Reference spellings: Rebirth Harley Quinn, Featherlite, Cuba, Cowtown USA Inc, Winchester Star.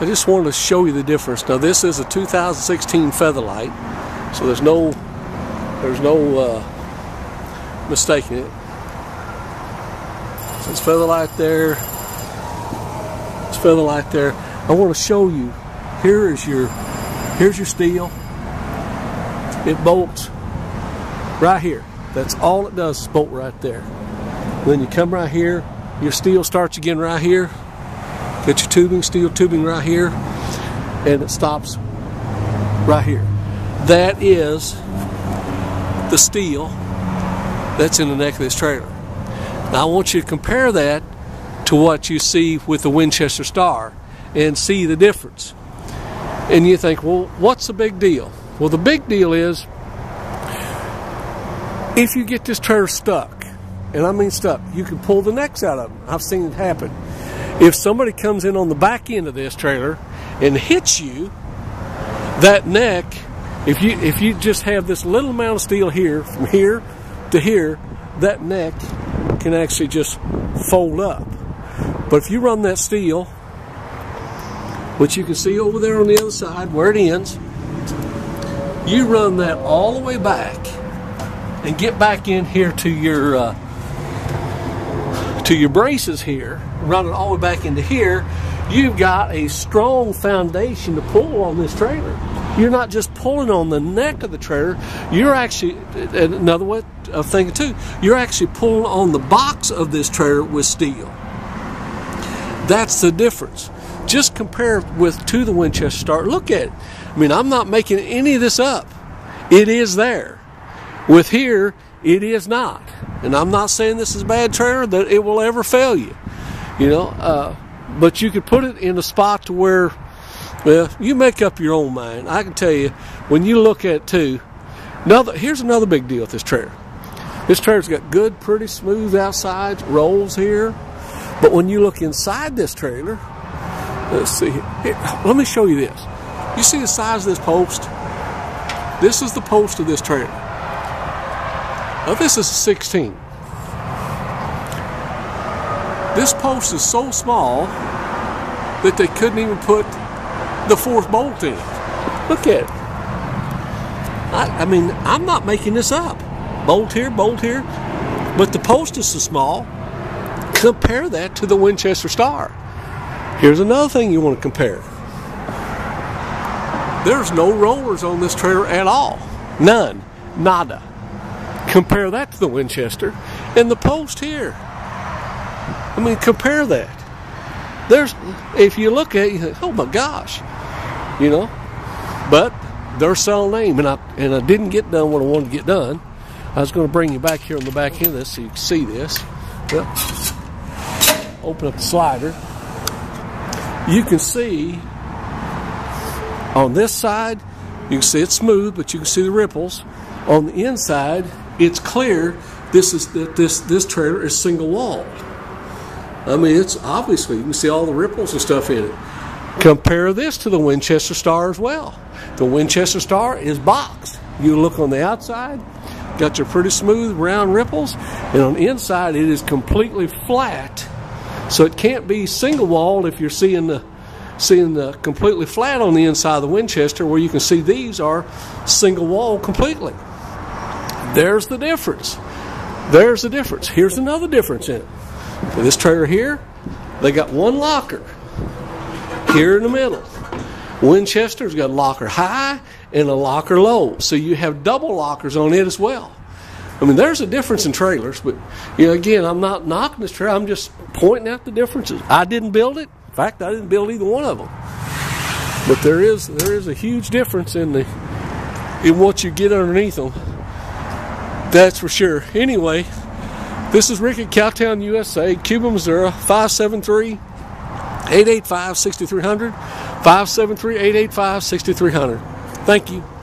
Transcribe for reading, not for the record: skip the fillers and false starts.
I just wanted to show you the difference. Now this is a 2016 Featherlite, so there's no mistaking it. So it's Featherlite there, it's Featherlite there. I want to show you, here's your steel. It bolts right here. That's all it does is bolt right there. Then you come right here, your steel starts again right here. Get your tubing, steel tubing right here, and it stops right here. That is the steel that's in the neck of this trailer. Now I want you to compare that to what you see with the Winchester Star and see the difference. And you think, well, what's the big deal? Well, the big deal is if you get this trailer stuck, and I mean stuck, you can pull the necks out of them. I've seen it happen. If somebody comes in on the back end of this trailer and hits you, that neck, if you just have this little amount of steel here, from here to here, that neck can actually just fold up. But if you run that steel, which you can see over there on the other side where it ends, you run that all the way back and get back in here to your braces here, run it all the way back into here, you've got a strong foundation to pull on this trailer. You're not just pulling on the neck of the trailer, you're actually, another way of thinking too, you're actually pulling on the box of this trailer with steel. That's the difference. Just compare with to the Winchester Star. Look at it. I mean, I'm not making any of this up. It is there. With here, it is not. And I'm not saying this is a bad trailer, that it will ever fail you. You know, but you could put it in a spot to where, well, you make up your own mind. I can tell you, when you look at it too, here's another big deal with this trailer. This trailer's got good, pretty smooth outsides, rolls here. But when you look inside this trailer, let's see, here, let me show you this. You see the size of this post? This is the post of this trailer. Now this is a 16. This post is so small that they couldn't even put the fourth bolt in it. Look at it. I mean, I'm not making this up. Bolt here, but the post is so small. Compare that to the Winchester Star. Here's another thing you want to compare. There's no rollers on this trailer at all. None. Nada. Compare that to the Winchester and the post here. I mean, compare that. There's, if you look at it, you think, oh my gosh, you know. But they're selling name, and I didn't get done what I wanted to get done. I was going to bring you back here on the back end of this so you can see this. Well, open up the slider. You can see on this side, you can see it's smooth, but you can see the ripples. On the inside, it's clear. This trailer is single walled. I mean, it's obviously, you can see all the ripples and stuff in it. Compare this to the Winchester Star as well. The Winchester Star is boxed. You look on the outside, got your pretty smooth round ripples, and on the inside it is completely flat. So it can't be single walled if you're seeing the completely flat on the inside of the Winchester, where you can see these are single wall completely. There's the difference. There's the difference. Here's another difference in it. For this trailer here, they got one locker here in the middle. Winchester's got a locker high and a locker low, so you have double lockers on it as well. I mean, there's a difference in trailers, but you know, again, I'm not knocking this trailer. I'm just pointing out the differences. I didn't build it. In fact, I didn't build either one of them. But there is a huge difference in what you get underneath them. That's for sure. Anyway. This is Rick at Cowtown, USA, Cuba, Missouri, 573-885-6300, 573-885-6300. Thank you.